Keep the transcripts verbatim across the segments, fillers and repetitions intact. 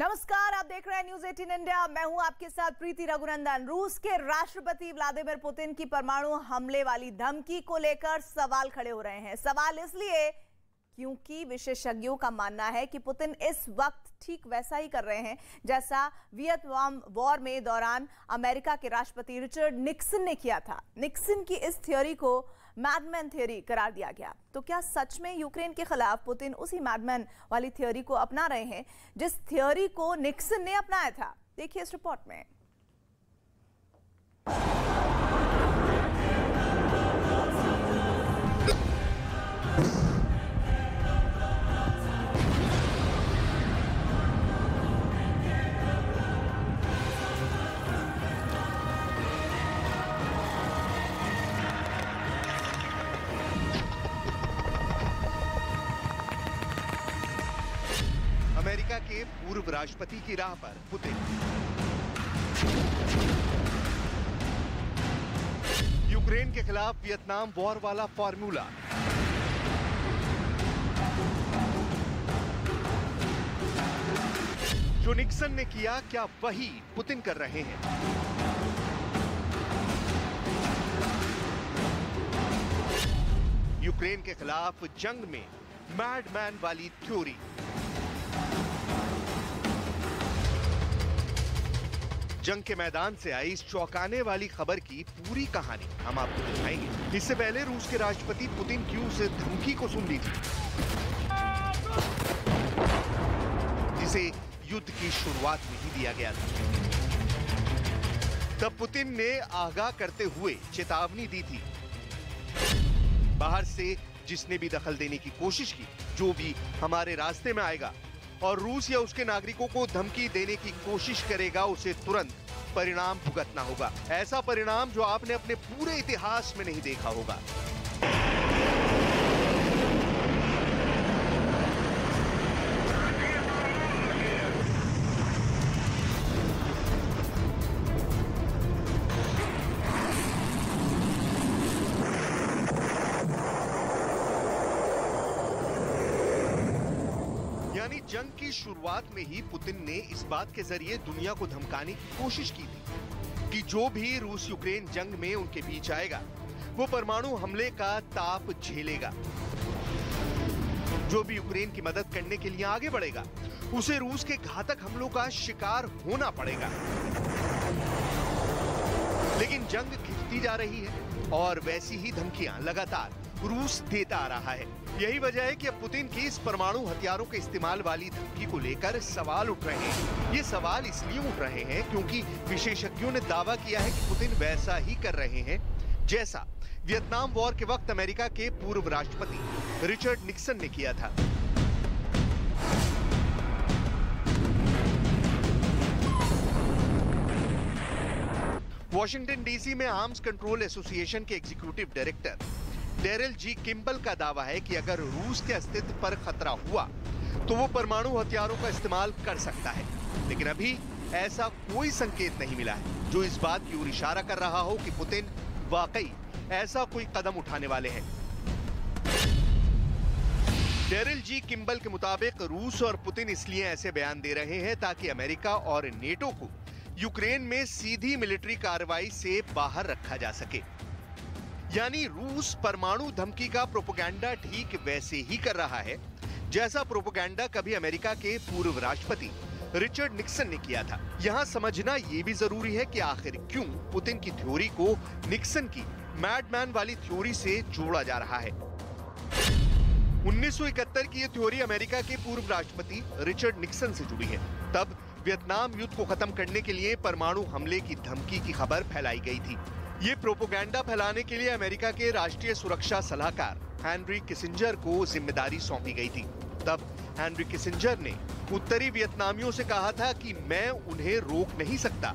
नमस्कार, आप देख रहे हैं न्यूज़ अठारह इंडिया। मैं हूं आपके साथ प्रीति रघुनंदन। रूस के राष्ट्रपति व्लादिमीर पुतिन की परमाणु हमले वाली धमकी को लेकर सवाल खड़े हो रहे हैं। सवाल इसलिए क्योंकि विशेषज्ञों का मानना है कि पुतिन इस वक्त ठीक वैसा ही कर रहे हैं जैसा वियतनाम वॉर में दौरान अमेरिका के राष्ट्रपति रिचर्ड निक्सन ने किया था। निक्सन की इस थ्योरी को मैडमैन थ्योरी करार दिया गया। तो क्या सच में यूक्रेन के खिलाफ पुतिन उसी मैडमैन वाली थ्योरी को अपना रहे हैं जिस थ्योरी को निक्सन ने अपनाया था? देखिए इस रिपोर्ट में। अमेरिका के पूर्व राष्ट्रपति की राह पर पुतिन। यूक्रेन के खिलाफ वियतनाम वॉर वाला फॉर्मूला। जो निक्सन ने किया, क्या वही पुतिन कर रहे हैं? यूक्रेन के खिलाफ जंग में मैडमैन वाली थ्योरी। जंग के मैदान से आई इस चौंकाने वाली खबर की पूरी कहानी हम आपको दिखाएंगे। इससे पहले रूस के राष्ट्रपति पुतिन की उस धमकी को सुन लीजिए जिसे युद्ध की शुरुआत में ही दिया गया था। तब पुतिन ने आगाह करते हुए चेतावनी दी थी, बाहर से जिसने भी दखल देने की कोशिश की, जो भी हमारे रास्ते में आएगा और रूस या उसके नागरिकों को धमकी देने की कोशिश करेगा, उसे तुरंत परिणाम भुगतना होगा। ऐसा परिणाम जो आपने अपने पूरे इतिहास में नहीं देखा होगा। यानी जंग की शुरुआत में ही पुतिन ने इस बात के जरिए दुनिया को धमकाने की कोशिश की थी कि जो भी रूस यूक्रेन जंग में उनके बीच आएगा वो परमाणु हमले का ताप झेलेगा। जो भी यूक्रेन की मदद करने के लिए आगे बढ़ेगा उसे रूस के घातक हमलों का शिकार होना पड़ेगा। लेकिन जंग खिंचती जा रही है और वैसी ही धमकियां लगातार रूस देता आ रहा है। यही वजह है कि अब पुतिन की इस परमाणु हथियारों के इस्तेमाल वाली धमकी को लेकर सवाल उठ रहे हैं। ये सवाल इसलिए उठ रहे हैं क्योंकि विशेषज्ञों ने दावा किया है कि पुतिन वैसा ही कर रहे हैं जैसा वियतनाम वॉर के वक्त अमेरिका के पूर्व राष्ट्रपति रिचर्ड निक्सन ने किया था। वॉशिंगटन डीसी में आर्म्स कंट्रोल एसोसिएशन के executive director Daryl G Kimball का दावा है कि अगर रूस के अस्तित्व पर खतरा हुआ तो वो परमाणु हथियारों का इस्तेमाल कर सकता है। लेकिन अभी ऐसा कोई संकेत नहीं मिला है जो इस बात की ओर इशारा कर रहा हो कि पुतिन वाकई ऐसा कोई कदम उठाने वाले हैं। डेरेल जी किम्बल के मुताबिक रूस और पुतिन इसलिए ऐसे बयान दे रहे हैं ताकि अमेरिका और नेटो को यूक्रेन में सीधी मिलिट्री कार्रवाई से बाहर रखा जा सके। यानी रूस परमाणु धमकी का प्रोपोगंडा ठीक वैसे ही कर रहा है जैसा प्रोपोगंडा कभी अमेरिका के पूर्व राष्ट्रपति रिचर्ड निक्सन ने किया था। यहाँ समझना ये भी जरूरी है कि आखिर क्यों पुतिन की थ्योरी को निक्सन की मैडमैन वाली थ्योरी से जोड़ा जा रहा है। उन्नीस सौ इकहत्तर की ये थ्योरी अमेरिका के पूर्व राष्ट्रपति रिचर्ड निक्सन से जुड़ी है। तब वियतनाम युद्ध को खत्म करने के लिए परमाणु हमले की धमकी की खबर फैलाई गई थी। ये प्रोपोगंडा फैलाने के लिए अमेरिका के राष्ट्रीय सुरक्षा सलाहकार हेनरी किसिंजर को जिम्मेदारी सौंपी गई थी। तब हेनरी किसिंजर ने उत्तरी वियतनामियों से कहा था कि मैं उन्हें रोक नहीं सकता।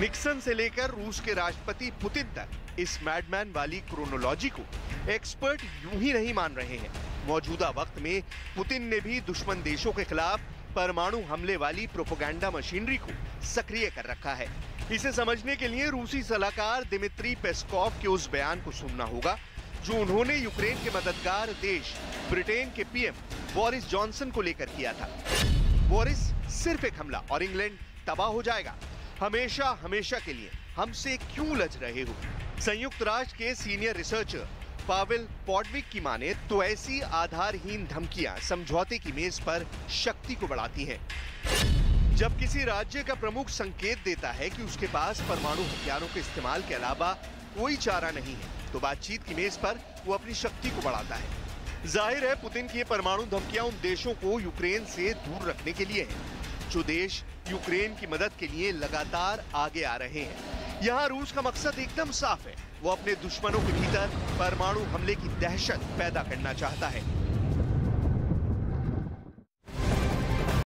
निक्सन से लेकर रूस के राष्ट्रपति पुतिन तक इस मैडमैन वाली क्रोनोलॉजी को एक्सपर्ट यूं ही नहीं मान रहे हैं। मौजूदा वक्त में पुतिन ने भी दुश्मन देशों के खिलाफ परमाणु हमले वाली प्रोपोगंडा मशीनरी को सक्रिय कर रखा है। इसे समझने के लिए रूसी सलाहकार दिमित्री पेस्कॉव के उस बयान को सुनना होगा जो उन्होंने यूक्रेन के मददगार देश ब्रिटेन के पीएम बोरिस जॉनसन को लेकर किया था। बोरिस सिर्फ एक हमला और इंग्लैंड तबाह हो जाएगा। हमेशा हमेशा के लिए हमसे क्यों लज रहे हो? संयुक्त राष्ट्र के सीनियर रिसर्चर पावेल पॉडविक की माने तो ऐसी आधारहीन धमकियां समझौते की मेज पर शक्ति को बढ़ाती हैं। जब किसी राज्य का प्रमुख संकेत देता है कि उसके पास परमाणु हथियारों के इस्तेमाल के अलावा कोई चारा नहीं है, तो बातचीत की मेज पर वो अपनी शक्ति को बढ़ाता है। जाहिर है पुतिन की ये परमाणु धमकियां उन देशों को यूक्रेन से दूर रखने के लिए है जो देश यूक्रेन की मदद के लिए लगातार आगे आ रहे हैं। यहाँ रूस का मकसद एकदम साफ है, वो अपने दुश्मनों के भीतर परमाणु हमले की दहशत पैदा करना चाहता है।